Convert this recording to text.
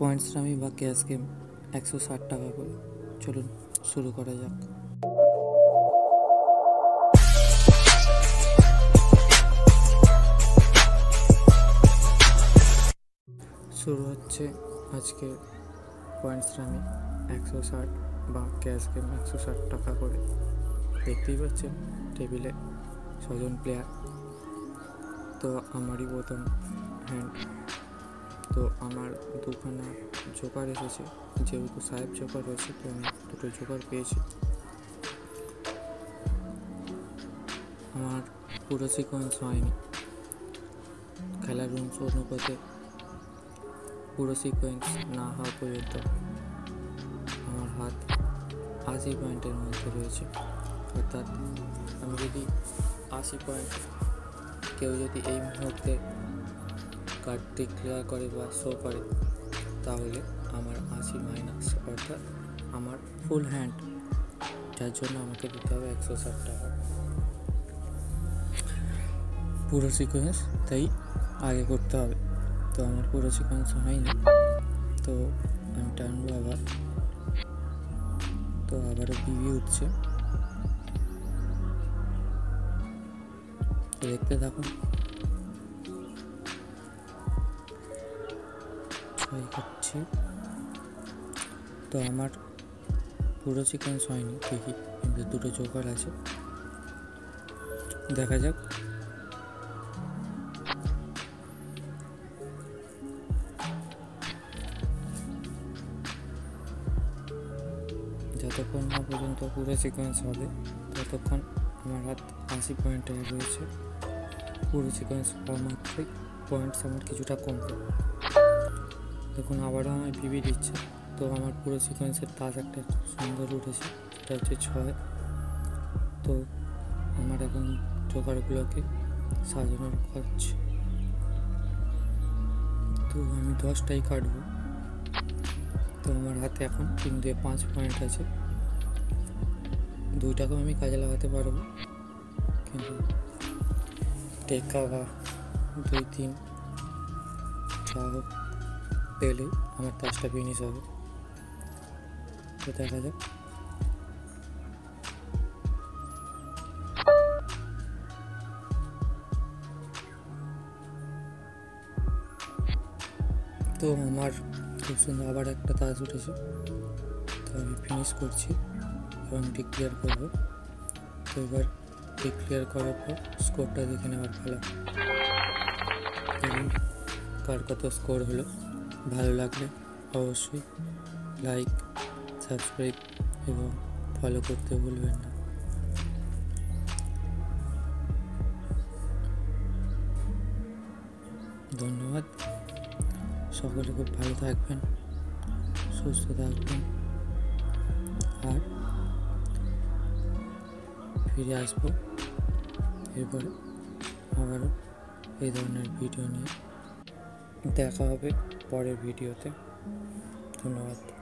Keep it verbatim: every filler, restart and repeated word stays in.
পয়েন্টসটা আমি বাকি আজকে একশো ষাট টাকা করে। চলুন শুরু করা যাক। শুরু হচ্ছে আজকে পয়েন্টসটা আমি একশো ষাট বা ক্যাশ গেম একশো ষাট টাকা করে। দেখতেই পাচ্ছেন টেবিলে ছজন প্লেয়ার, তো আমারই প্রথম হ্যান্ড। তো আমার দুখানা জোকার এসেছে, যেহেতু সাহেব জোকার রয়েছে তো আমি দুটো জোকার পেয়েছি। আমার পুরো সিকোয়েন্স হয়নি, খেলার রুমস অনুপাতে পুরো সিকোয়েন্স না হওয়া পর্যন্ত আমার হাত আশি পয়েন্টের মধ্যে রয়েছে। অর্থাৎ আমি যদি আশি পয়েন্ট কেউ যদি এই মুহূর্তে কার্ডটি ক্লিয়ার করে বা শো করে, তাহলে আমার আশি মাইনাস, অর্থাৎ আমার ফুল হ্যান্ড, যার জন্য আমাকে দিতে হবে একশো ষাট টাকা পুরো সিকোয়েন্স। তাই আগে করতে হবে, তো আমার পুরো সিকোয়েন্স হয়নি, তো আমি টানবো আবার। তো আবারও বিবি উঠছে, দেখতে থাকুন। তো আমার পুরো সিকোয়েন্স হয়নি ঠিকই, কিন্তু দুটো জোকার আছে, দেখা যাক। যতক্ষণ না পর্যন্ত পুরো সিকোয়েন্স হবে ততক্ষণ আমার হাত আশি পয়েন্ট রয়েছে। পুরো সিকোয়েন্স হওয়া মাত্রই পয়েন্টস আমার কিছুটা কমবে। দেখুন আবারও আমায় বিবি দিচ্ছে। তো আমার পুরো সিকোয়েন্সের তাজ একটা সুন্দর উঠেছে, সেটা হচ্ছে ছয়। তো আমার এখন জোগাড়গুলোকে সাজানোর খরচ, তো আমি দশটাই কাটবো। তো আমার হাতে এখন তিন দুয়ে পাঁচ পয়েন্ট আছে, দুইটাকেও আমি কাজে লাগাতে পারবো, কিন্তু টেকা বা দুই তিন যা হোক পেলেই আমার তাজটা ফিনিশ হবে। তো দেখা যাক। তো আমার খুব সুন্দর আবার একটা তাজ উঠেছে, তো আমি ফিনিশ করছি এবং ডিক্লিয়ার করবো। তো এবার ডিক্লিয়ার করার পর স্কোরটা দেখে নেওয়ার ভালো, কার কত স্কোর হলো। ভালো লাগলে অবশ্যই লাইক, সাবস্ক্রাইব এবং ফলো করতে ভুলবেন না। ধন্যবাদ, সকলে খুব ভালো থাকবেন, সুস্থ থাকবেন, আর ফিরে আসবো এরপরে আবারও এই ধরনের ভিডিও নিয়ে। দেখা হবে পরের ভিডিওতে। ধন্যবাদ।